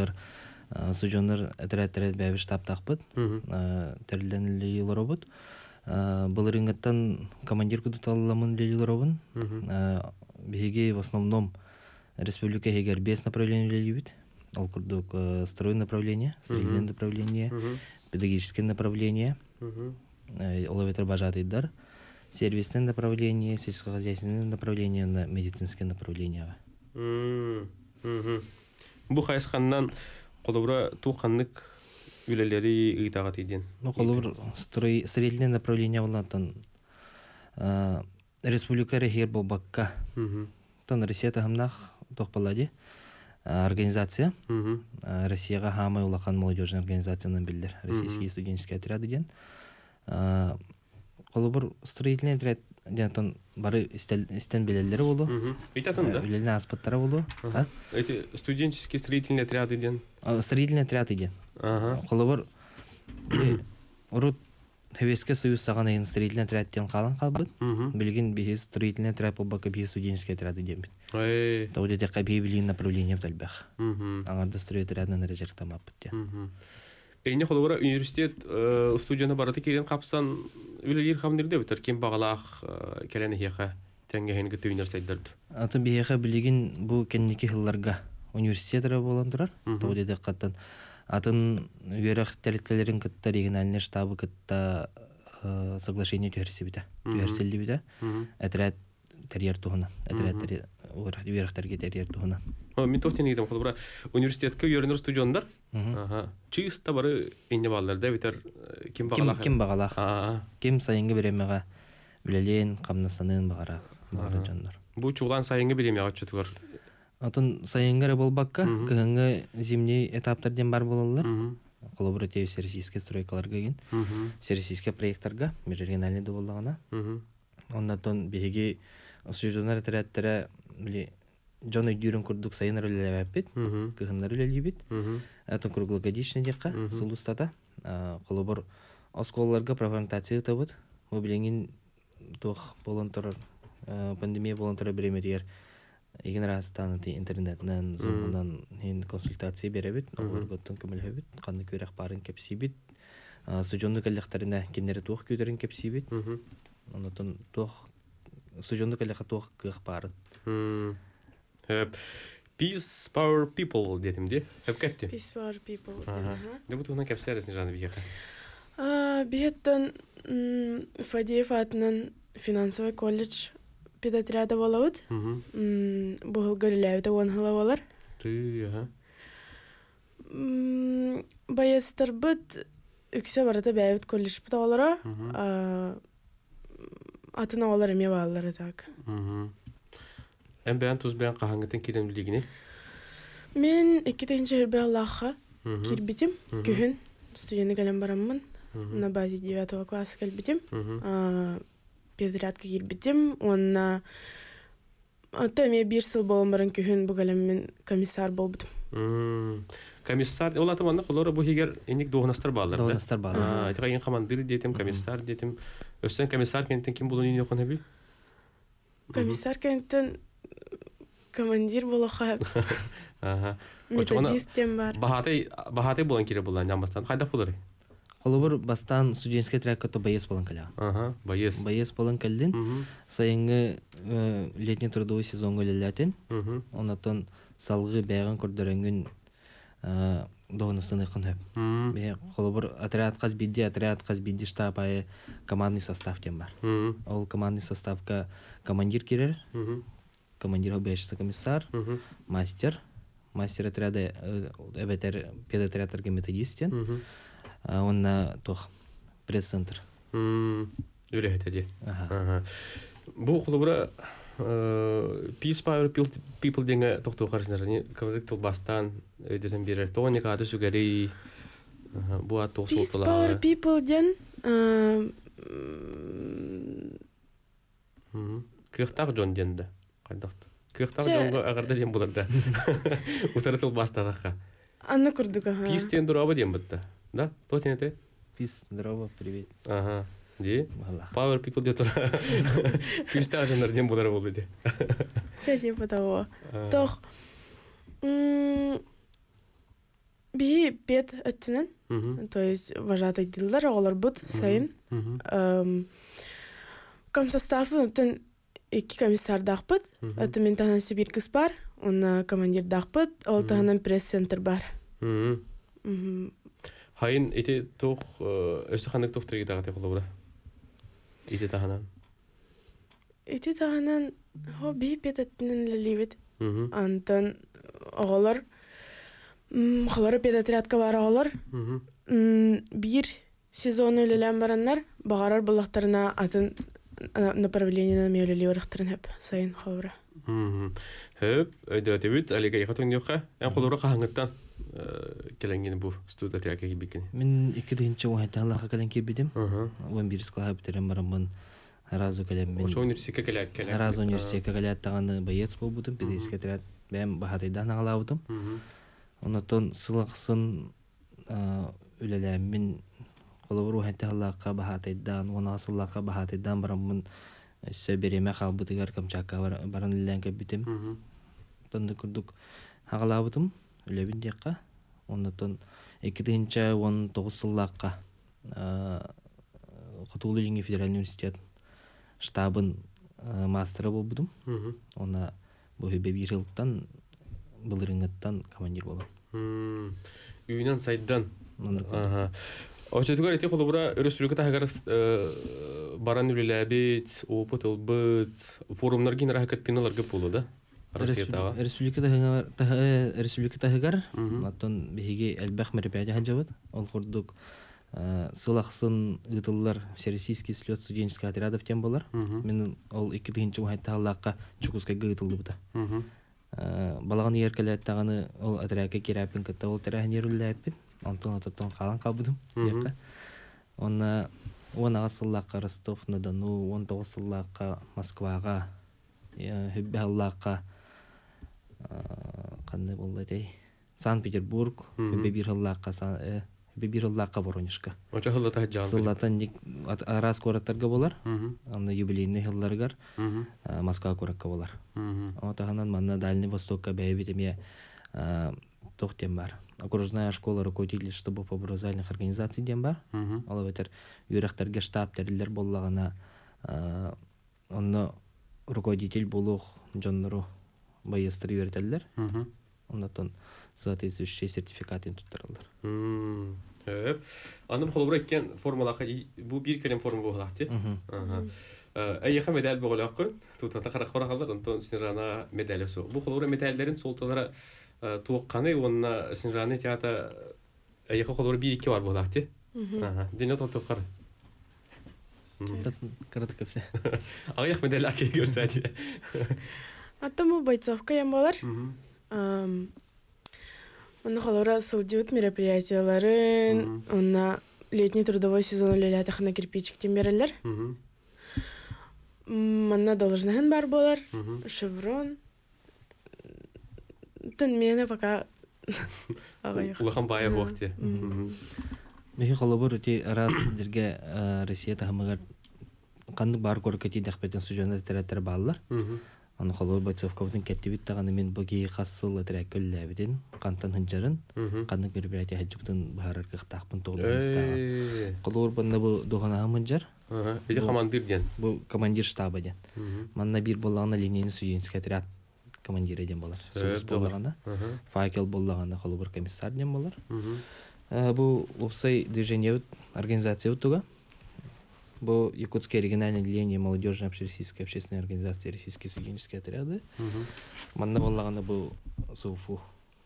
Студенттер әтерәт-әтерәт бәбі штаб тақпыт, тәрілдәнілі елі робыт. Бұл ринғаттан командир күді талыламын елі робын. Беге в основном республика егер бес направление елі бит. Ол күрдік строй направление, стрельден направление, педагогическое направление. Ол өтір бажатыйдар. Сервисное направление, сельскохозяйственное направление, медицинское направление. Бұл қайысқаннан Kolubra tuğanlık üleleri itaat edin. Kolubra sırayla направление olandan Respublika Rehir Babakka Tan Rusya'da hamnak toqpaladı organizasya Rusya'ya hamay olakan молодежный organizasya'nın bilir. Rusya'yı studentski atrad edin. Kolubra sırayla atrad edin. Bari isten bileleri oldu. Ülelerine aspatları oldu. Студенческий строительный отряд edin. Строительный отряд edin. Kolubur Rut Heveske Soyuz sağan ayın строительный отряд edin kalan kalbı. Bilgin bir строительный отряд olbaka bir студенческий отряд edin. Tavuk edek bir bilgin направление talbaq. Angarda строительный отрядına nerecek tam apıttı. Eyni kolubura üniversitet studyanı baratı keren kapsan Ülelir hamdir de bitir. Kim bağlaq keleni heqa tengehin gitü üniversitedirdi. Atın bir heqa biligin bu kenniki hillarga üniversitetara bolandırar. Tau dede qattan atın üyeraq talitlerin katta regionalne ştabı katta соглашение tühersi bide. Tühersildi bide. Atrad teriyar tuğunan. Atrad üyeraq terge teriyar tuğunan. Min tohtini gidim kolu bura üniversitetka üyerinir studyanlar. Чисто бары инде балларда битер ким багалах ким багалах ким сайынга беремеге үлелен камнасанын багара багара жандар бу чуган сайынга беремеге чутугар атын сайынга болбакка кыңгы зимний этаптардан бар болалар коллаборатив сервиске стройкаларга ген сервиске проекттарга межрегиональный доволлагана оннан беги студенттер тереттер биле John O'Durun kurduk sayın rolleri yapıp, kıhınlar rolleri yapıp, atın kurgulagadiçne diyecek, solustata, kolabor, askollarga prezentasyon tabut, mobilingin дух волонтер пандемия волонтер беремедер. Егер растаныты интернеттен, зумдан ен консультация беребит, алар готтон көмөлөбүт, кандай көрөк барын кепсибит. Сужонду келдиктерине кендери тук көтөрүн кепсибит. Андан тук сужонду келдик тук кыр барын. Хеп Peace Power People dedim diye. Hep gitti. Peace Power People. Aha. Ne bu tuhuna kapsarız ne canı bir yaka? Ah, bihetten Fadiyev adının Finansal College pedatriyada valavut. Bu hal Galileev'de on halavalar. Tüy ha. Bayastar bud yüksek varada bayavut college pedavalara. Atına valar emiye valar tak. En beğen tuz beğen kahangeten kiremli ligini? Men iki tekince her beğen laha kirbitim. Gühün stüdyonu gelen baramın. Na bazi devyatava klasa kirbitim. Pedriatka kirbitim. Onna tam ya bir sıl bolun baran gühün bu gelen men komisar bolbudum. Komisar, ola tam anlıq olara bu higer enik doğunastar bağlar. Doğunastar bağlar. Etika en kamandır deyetim, komisar deyetim. Östen komisar kentten kim bulun yine yok ona bil? Komisar kentten komandir bulağa. Aha. Metodistim var. Bahatay bahatay bulan kire bulan jambastan qayda bular? Qolubur bastan studentske trackta bayes bulan kala. Aha, bayes. Bayes bulan kaldin. Sayıngı letni trudovy sezon gölelatin. Ondan salğı bayğan kurdarengün doğunastan yakın hep. Be qolubur atriyat qaz biddi atriyat qaz biddi shtabai komandniy sostav tem var. Ol komandniy sostavka komandir kirer. Командир обещается комиссар, мастер, мастер отряда, обетер педотряд аргеметодистен, он на тох пресс-центр. Юлия Тедди. Бу хлобра Peace Power People деньга тохту харснарани, кавзик толбастан, идем бирер тоника, а то сугари буа тох солтала. Peace Power People ден. Кыртак жон денде. Kırdaht. Kırdaht jonga agarda jem bularda. Utaratul bastaraha. Anna kurduga ha. Pis tendrava jem bitta. Da? Totinete? Pis tendrava privet. Aha. Di? Power people detor. Pis tajanlar jem bulara boldu di. Çe jem patawa. Toch. М би пет аттынан. То есть вожатый дилдер олар бут сайын. Эм комсоставы тен İki komisar dağpıt, atımın tahansı bir kız var, ona komandir dağpıt, ol tahanan press center var. Hayın, eti toğ, Öztühanlık toğ tırgı dağıtı kulu bura? Eti tahanan? Eti tahanan, o bir pedatının lilivet. Antan, oğalar, oğalara pedatriyatka var oğalar. Bir sezonu lilem varanlar, bağarar bulaklarına atın направлениена мейлеле урактырын хеп сайын халыра. Хеп, айда дебют алега ихатон юка, эн холура хангыттан келенгени бу студияга кебикен. Мен икиденче уайта Аллага келен кебидим. он бир класс битерем барамын. Разу келем мен. Ошо университетке келе келе. Разу университетке келе таганы боец болбудум, педискет рат. Мен бахатайдан алабудум. Онотон сылыксын үлелем мен Kolaburu hente halaka bahataydan, ona asıllaka bahataydan baramın söbereme kalbıtıgar kamçaka baran illenke bitim. Tonda kurduk haqalabıtım, ölebin deyakka. Onda ton ekitince on toğuz sillaka Kutulu Yenge Federal Üniversitet ştabın mastera bolbudum. Ona bu hübe bir yıldan, bılırıngıttan komandir bolam. Üyünen saydan. Oçetugar eti kolabora örüsürükte hagar baran ülelebit, oputulbut, forumlar gine rahat tinalar gepulu da. Örüsürükte hagar, örüsürükte hagar, matun bihige elbek meripeci hancavat, olkurduk silahsın gıtıllar, serisiski slot studentska atriyada vtem bolar, men ol ikitinci uhatta halaka çukuska gıtıldı bu da. Balağın yerkele tağını ol atriyaka kirapin katta ol terahin yerülepin. Антон Ататон қалан қабыдым. Оны он асыллаққа Ростов-на-Дону, он тоғыз асыллаққа Москваға, Хүббе Аллаққа, қандай болды ей? Санкт-Петербург, Хүббе бір Аллаққа, Бибирылла кабаронишка. Оча хыллата жан. Сыллатан ник арас кораттарга болар. Аны юбилейный хылларгар. Москва коракка болар. Отаганан манна Дальний Востокка бәйбитеме тохтем бар. Окружная школа руководитель штабов образовательных организаций дем бар. Ал бетер юрактарга штаб терлер боллагана онны руководитель болук жоннору байыстыр бертелдер. Ondan соответствующий сертификатын туттырылдыр. Эп. Анын холбураккен формалакка бу бир келем форма болакты. Ага. Эй хам медаль болакты. Тутата карак баракалар, онтон синрана медали су. Бу холбура медальдерин солталара туукканы, онна синраны теата эй холбура бир-эки бар болакты. Ага. Дөнья тотуккар. Карат кепсе. Аяк медаль аке көрсөтө. Атамы бойцовка ямалар. Она холора сылдиут мероприятияларын, она летний трудовой сезон лелятах на кирпичик темберлер. Она должна бар болар, шеврон. Тон мене пока улахамбая вохте. Мехи холобор ути раз дерге Россия тахмагар канды бар коркати дахпетен сужана тереттер баллар. Аны холор бойцовкабын кеттибит таганы мен буги хассыл тереккөлләбидин кантан хынжарын кандык бербирәти хаҗбытын баһарар кыктакпын тогылыстаган холор бында бу догана хынжар эди командир дигән бу командир штабы дигән манна бир булганы линейне студентская отряд командиры дигән булар сөз булганда факел булганда холор комиссар дигән булар бу обсай движение организация туга Бо Якутское региональное отделение молодежной общероссийской общественной организации российские студенческие отряды. Манна боллагана бу суфу.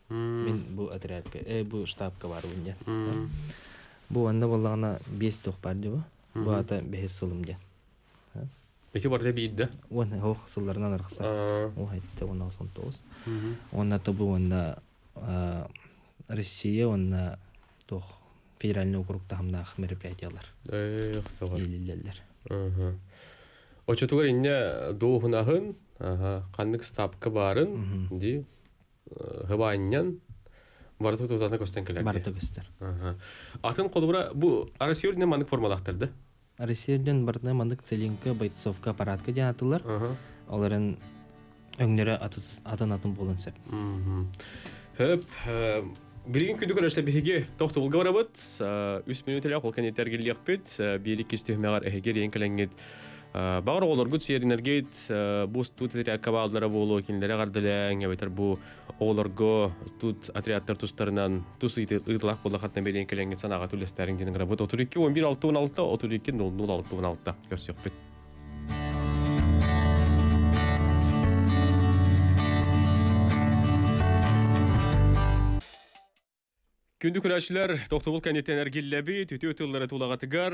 Мен бу отрядка, э бу штабка бар унде. Бу анна боллагана бес тох бар дебо. Бу ата бес сылым де. Эки бар да бийде. Уна хох сылларынан аркыса. О айтты он алтымыш тогуз. Онда табу онда Россия онда тох Федеральный округта хамнах мероприятиялар. Э, хтагар. Илиллер. Аха. Очотугар инне доохунахын, аха, каннык стапка барын, ди, хыбаннан барды тутузаны көстөн келер. Барды көстөр. Аха. Атын колубура бу Россиядын мандык формалактарды. Россиядын бардын мандык целинка, бойцовка, парадка деген атылар. Аха. Алардын өңнөрү атыс атанатын болгон сеп. Мм. Хөп, Билген күндүгөр эштебиге токту булгарабыт, үс мүнөтөлө колкан этергилек пет, бийликке стемегар эгер энкелеңет. Багыр олор гүт энергет, бу стут отрядкабалдары болуу кинлер гардылаң, айтар бу олорго стут отрядтар тустарынан тусы ытлак болгатна бел энкелеңет санага төлөстөрүн генер работ отуз эки он бир алты он алты отуз эки ноль ноль алты он алты көрсөк пет. Күндү күрәшчеләр токтогул кандидаттар гилләби төтө тыллары тулагатыгар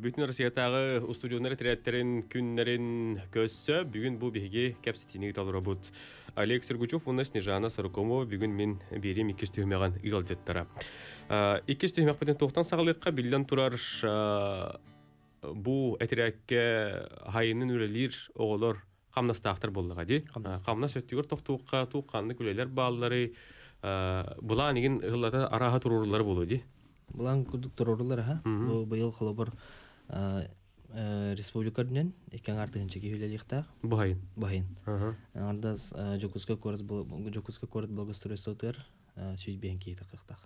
бүтүн Россиядагы устудионнар тирәттерин күннәрен көссө бүген бу биге капситине итәләр робот Олег Сергучев унда Снежана Саркомова бүген мен берем ике төймәгән игылҗеттара ике төймәк белән тохтан сагылыкка биллән турар бу әтерәккә хайынның үлелер оголор камнастактыр булдыга ди камнас өттүгөр токтогукка тукканны күләләр баллары Bulan için hıllata arahat tururları buluyor. Bulan kuduk tururları ha. Bu yıl kalabar Respublika'dan iken artık hiç ki hülyeliyikta. Bahin. Bahin. Arda Jakutska korat Jakutska korat belgesel soter süt bihenki takıkta.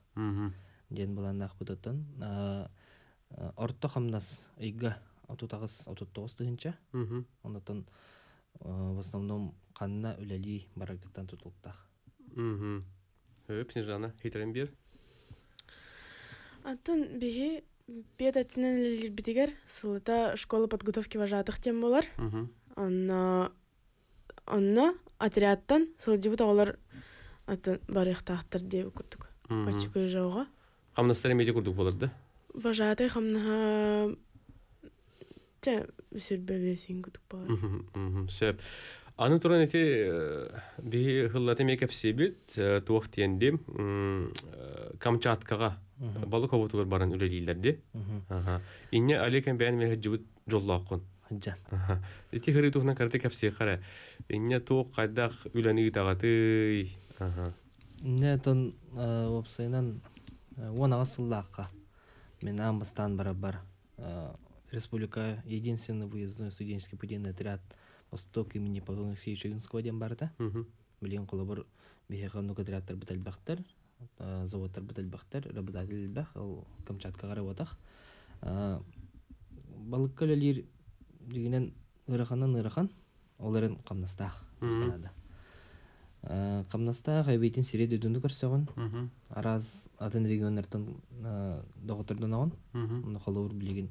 Diyen bulan nakbutatan. Orta hamnas iga otutakız otutostu hince. Ondan vasıfnam kanna hülyeli baraktan tutulta. Снежана, хитрым бир. Антон биги бед атынан лилер битигер сылыта школа подготовки вожатых тем болар. Анна анна отрядтан сылдыбыт алар атын барыктактыр деп күрдүк. Ачкы жауга. Камнастар меде күрдүк болот да. Вожатый камна те сүрбөбөсүн күрдүк болот. Шеп Аны туран эти би хыллаты мекепсибит туохтенди Камчаткага Балыковутугар баран үлелилерди. Ага. Инне алейкем бен мехджибут жоллаккын. Жан. Ага. Эти хырытугна карта кепси кара. Инне тоо кайдак үлени тагаты. Ага. Инне тон вебсайнан Ona asıllakka. Men ambastan barabar Республика единственный выездной студенческий путейный отряд «Восток» имени полковника Алексея Чугинского дем барда. Билен колобор бехеганук отрядтар бутальбахтар, заводтар бутальбахтар, работатель ал Камчаткага работах. Балыккалелер дегенен ыраханан ырахан, оларын камнастах Канада. Камнастах айбейтин сирет өтүндү көрсөгөн. Араз атын региондордон доготордон алган. Муну колобор билген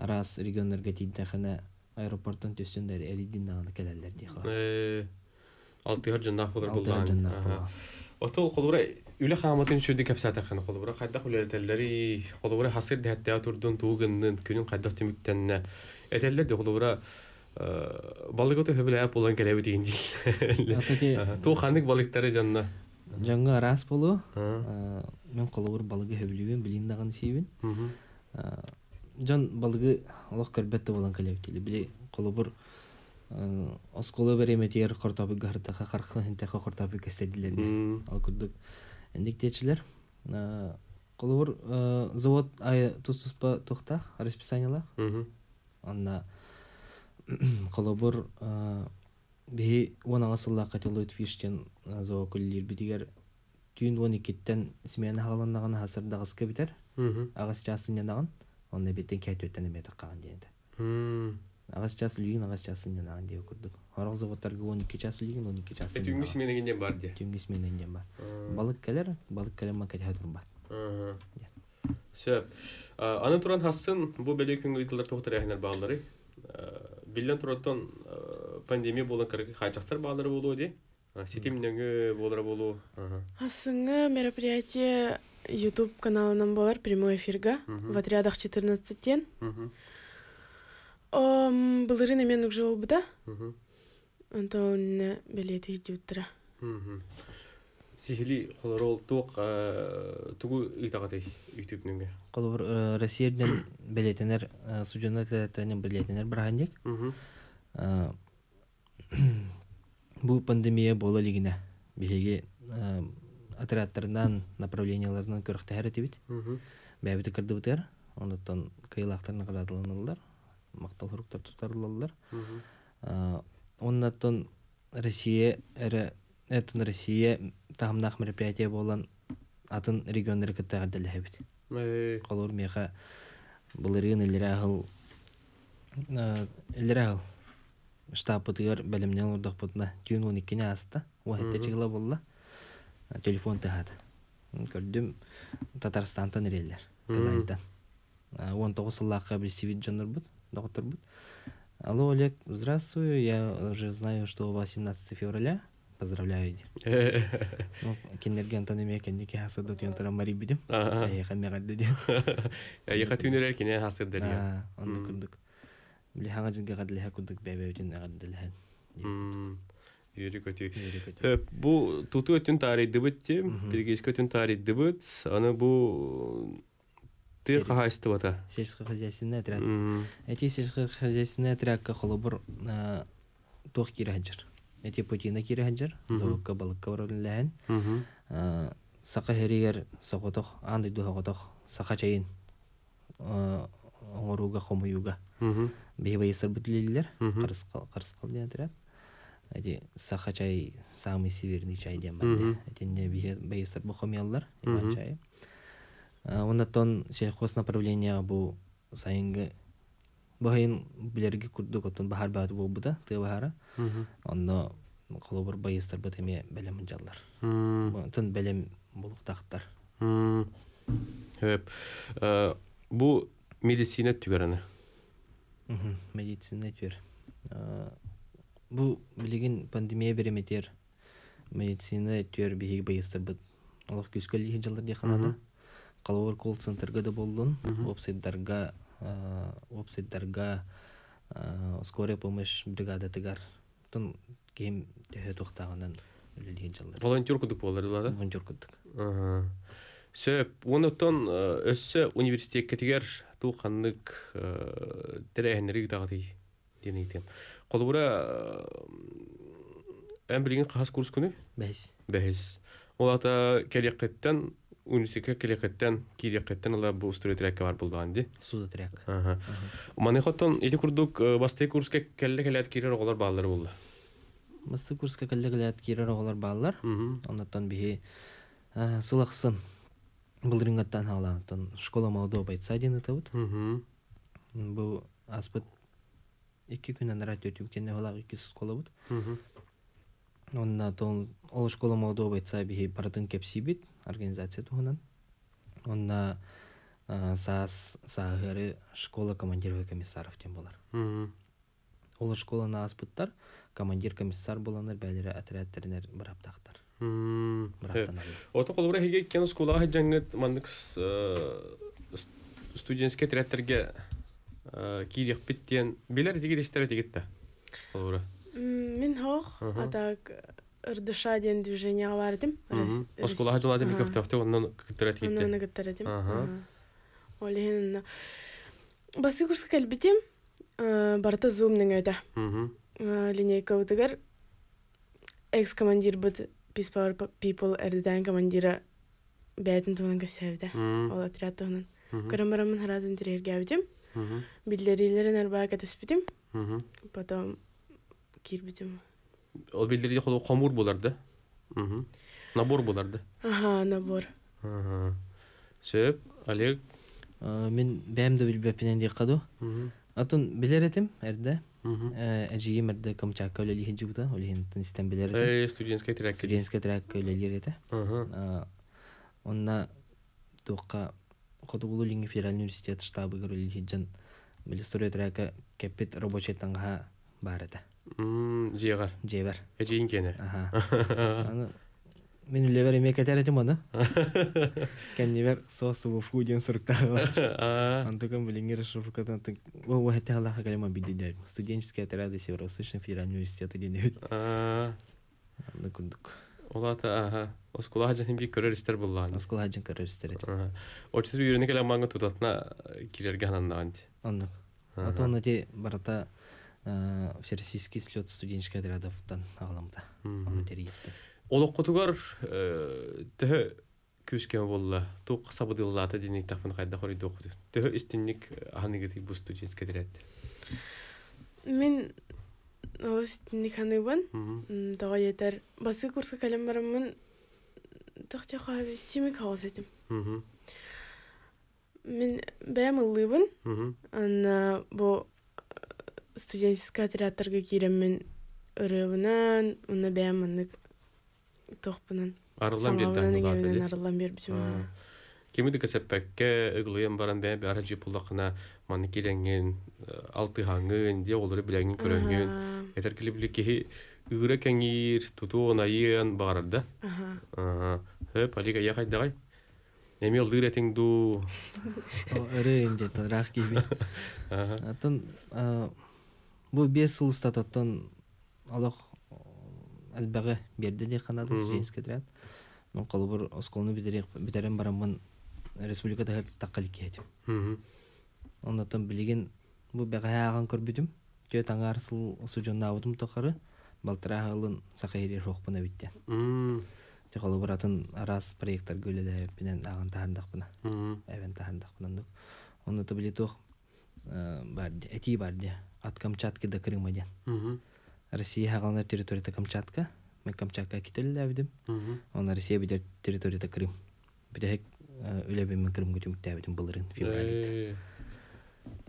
Aras regionlarga tiyintaxana aeroportun tüsündür elidin dağını kelerler diye kal. Altı harcan nahvalar buldu. Altı harcan nahvalar. Oto kolubra üle xamatin şöyle kapsata xana kolubra kadda kolubra telleri kolubra hasır diye teatrdan tuğundan künün kadda tümükten eteller de kolubra balıkotu hep laya polan kelebi diyindi. Tuğ xandık balıkları canna. Canna Aras polu. Ben kolubra balıkı hebliyim bilin dağın şeyim. Can balığı Allah körbette olan kalevteli bile kolobur askola veremediğer kartabı garda karkın hinteka kartabı kestedilerini alkurduk endikteçiler kolobur zavod ay tostuspa tohta respisanyala anna kolobur bir ona asılla katılı etmişten zavakullir bir diğer tün on ikiden ismiyana halanlağın hasırda gaska biter ağasçasın yanağın onda beten kaytötten emedik qalan deydi. Hm. Ağasças lüyün ağasçasın yanağın diye okurduk. Araq zavotlarga on iki час lüyün on iki час. Etüngüs menengenden bar diye. Etüngüs menengenden bar. Balık keler, balık kelema kaytötür bar. Hı. Söp. Ana turan hassın bu beleküngü yıllar toxtar ehner bağları. Billen turotton pandemiya bolan karaki hayçaqtar bağları bolu diye. Sitemdengü bolara bolu. Hassını мероприятие YouTube kanalından bolar primoy efirga в отрядах четырнадцатен. Ом былыры немен уже болбуда. Антон билети жутра. Сихли холорол тук тугу итагаты YouTube-нүнге. Колор Россиядан билетенер студенттардан билетенер брагандык. Bu pandemiya bola ligine bize atrayatlarından, направлениялардан körükte her etibit. Bebeti kırdı biter. Ondan kayılaklarına karadılanırlar. Maktal huruklar tutarlılar. Ondan Rusya, etin Rusya tahmınak merpiyatiyab olan atın regionları kıtağırdalı hebit. Kalor meyha bulurun ilirahıl ilirahıl штабы тыгар бәлемнән урдак бутна он икине аста уһәттә чыгыла булла телефон тәһәт көрдем Татарстандан ирелләр Казаньдан он тогуз лакка бисвит жанр бут доктор бут алло Олег здравствуй я уже знаю что восемнадцатого февраля поздравляю кинерген танымия кеннеке хасыда тентара мари бидем я хаммагадды дим я хатынырар кине хасыда я аны күрдек Bile hangi gagadeler hakkındaki bebeğin gagadeler? Yürü kötü. Bu tutu ettiğin tarih dibette, bilgisi kötüün tarih dibet. Ana bu tır kahastı vata. Sesli kahziyasını etrak. Eti sesli kahziyasını etrak kahılabır toh kirahcır. Eti potina kirahcır. Zavuk kabalık kavrulun lehen. Sakaheriyer sakotoh, andı duhakotoh, sakacayin. Oruga, homuyuga. Бейбайсыр бүтлелер, қырысқал, қырысқал дейдірәп. Әде саха чай, самый северный чай дейм бәнде. Әденде бейбайсыр бұқымиялылар, иман чайы. Ондаттан сельхознаправления бұл сайынғы бұхайын білерге күрдік өттін бағар бағады бұл бұда, тұғы бағары. Онда қолу бір байсыр бұтыме бәлемін жалылар. Түн бәлем болық тақтар. Бұл медицинет түгеріні. Медицина төр. Bu bilgin pandemiya beremetir. Medicina tör bihig bayıstır bud. Allah küskölliği jallar diyhanada. Qalawar call centerga da boldun. Websitedarga, websitedarga skore pomosh brigada tigar. Tun kim tehe toxtağanan üleliği jallar. Volunteer kuduk boldular. Volunteer kuduk. Aha. Söp, ondan össe üniversiteye ketiger tuğanlık terehenleri dağıtı deneyden. Kolubura en bilgin kahas kurs günü? Behiz. Behiz. Ola da kelekketten Üniversite kelekten, kiriyakten Allah bu usturayı tırnak var buldandı. Suda tırnak. Aha. Manekottan iti kurduk bastı kurske kelle kellet kiriyor oğlar bağlar buldu. Bastı kurske kelle kellet kiriyor oğlar bağlar. Ondan bihi sılaqsın. Bulduğundan halandan. Şkola Moldova içsaydı ne tavut? Bu aspet iki günden rahat ötüyken ne halak ikisi şkola bud. Onda ton o şkola Moldova içsaydı paratın kepsi bit organizasya tuhanan. Onda saas saheri şkola komandir ve komisar aftim bolar. O şkola na aspetler komandir komisar bolanlar belirli atretlerine bıraktılar. Ota kolları hege kendi okula hacjanget mandık studentske teretterge kiriyap bittiğin biler diye desteğe gitti. Kolları. Min hoş adak erdişa diye düzeni vardım. Okula hacjaladım bir köftehte ondan teret gitti. Ondan teretim. Olehen basi kursa kalbitim barta zoomning öde. Lineyka udagar ex komandir bud. Biz power people erden komandira beytin tuğun gösterdi. Ola tirat tuğun. Karambaramın harazın tirer geldim. Bildirilerin erbaa katısbitim. Potom kirbitim. O bildiriyi kolu kamur bulardı. Nabur bulardı. Aha nabur. Aha. Seb Alek. Ben benim de bilbepinen dikado. Atın bileretim erde. Acıyı mırda kamçak kavleli hicibda, olehen İstanbul erde. Studentske trak. Studentske trak kavleli erde. Onda doğa, kutubulu lingi federal üniversitesi ştabı kavleli hicjan, bilistorya traka kapit roboche tangha barada. Ciğer. Ciğer. Acıyın kene. Aha. Benim leverim ekateratim onda. Kendi ver sosu bu fujian sırıktalar. Antukam bilingir şurfukatan tuk. Bu bu hatta Allah kalema bildiler. Studentske terade sevrasışın filan üniversitede dinliyordum. Ne kurduk? Ola da aha. Oskula hacın bir karar ister bullandı. Oskula hacın karar ister. O çizgi yürüne kalem manga tutatna kirer ganan andı. Anlık. Hatta onda ki barata sersiski slot studentske teradaftan ağlamda. Onu teriyette. Oluk kutugar tühü küskeme bolla, tühü kısabı dillata dinlik tahmin kayda kori dokudu. Tühü istinlik hanıgıdık bu studiyens kedir etti? Min olu istinlik hanıgıban, daha yeter. Bası kurska kalembarımın tühçe kahve simik havas etim. Min beyam ıllıyıbın, anna bu studiyens kedir atırgı kiremin ırıbınan, ona beyam anlık. Tohpunun. Arılan bir dağınıladı. Arılan bir biçim. Kimi de kasepekke ıgılayan baran ben bir aracı pullakına manikilengin, altı hangın, diye olur bilengin körengin. Yeter ki liblikihi ıgıra kengir, tutu onayin bağırdı. Höp, alika yakay dağay. Nemi aldığı retin du. Örüyüm de, taraq gibi. Atın, bu beş yıl statutun alıq Albağa berde de kanadı students kederat. Men qalbur oskolunu biderek biterem baramın respublikada her taqalik edim. Hı. Ondan bilegen bu beğağan körbidim. Tö tangarsıl sujonnaudum toqarı baltırağılın saqayri roqbuna bitdi. Hı. Tö qalburatın aras proyektlar gölele bilen ağan tahandaq buna. Hı. Event tahandaq bunandık. Ondan biletoq bardi, eti bardi. At Kamçatki da Krımdan. Hı. Россия ағалынар территорията Камчатка. Мен Камчатка кетелі әбедім. Оны Россия бедер территорията Крым. Бедек өләбен мен Крым көтімікті әбедім бұлырын февралік.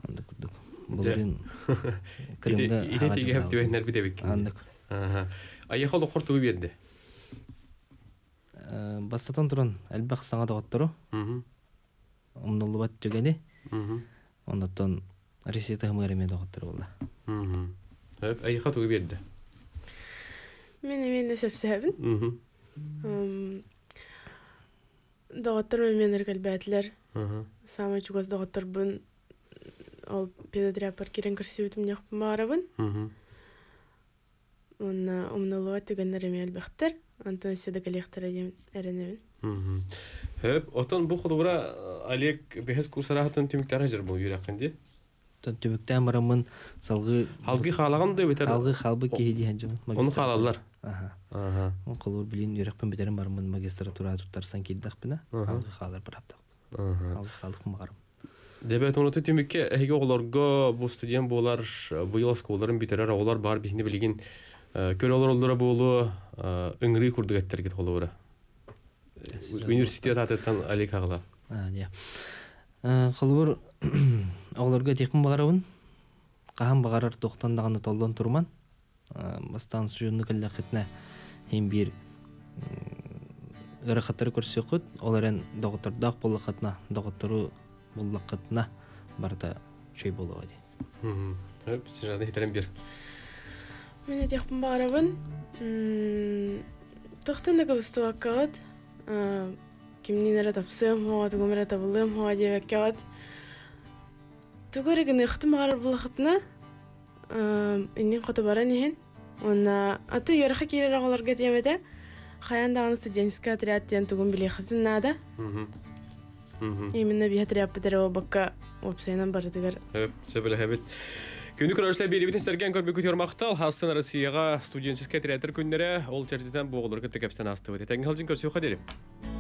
Андық күрдік. Бұлырын Крымға ағадық. Аяқалды құртығы берді? Бастатан тұран әлбәқ саңа дағаттыру. Умнылы бат түгені. Ондаттан Россия тағымы әреме дағаттыру болды. Мхм. Hep ayıkat o birde. Meni meni sebsebin. Doktor memeler kalbetler. Sama çugas doktor bun al pediatra parkiren kırsıvdım yapma arabın. Ona umnalıvat gönderim elbekter. Antan sede kalekterim erenevin. Hep otan bu xudura alek behes kursarahatın tümükler hacer bu yürekindi. Tümükten baramın salgı... Halgı halağın da öbeter. Halgı halbı kehidi hancımın. Onu halallar. Колор билин жүрөкпөн бетерим бармын магистратура туттарсан келдик бина. Алды халыр баптык. Алды халык мыгарым. Дебет онуты түмүкке эге олорго бу студент болар, бу ел школдарын битерер олар бар бихни билген көрөлөр олдора болу, ыңры курдук аттер кет олора. Университет ататтан алек агыла. А, не. Колор олорго техим багарабын. Кам багарар токтон даганы толдон турман. Бастан сүйүнү келе кетне эм бир рахаттар көрсөкөт олардан доктор дак болготна доктору болготна барда чөй болобу ди. Хм. Эп сижаны хитерем бир. Мен этепм барабын. Мм тохтунда кабыстык кат. Э кимнин ара тапсам, хат гомра табылым, хат деп кат. Тугуригин ихтимар болготна. İndim kutubara nihin, ona atı yarıkı kere rağalar getirmede, xayan dağını studyantiska atriyattiyan tuğun bile xızın nada. Eminna bir hatriyat bidere o bakka opsaynan barıdıgar. Hep, sebele hebet. Gündük rörsler biri bitin sergen körbü kütüyorum axtal, hasın arasıyağa studyantiska atriyatlar gündere, ol çertiden boğulur gittik hepsten astı. Tekin halcın körsü yok aderi.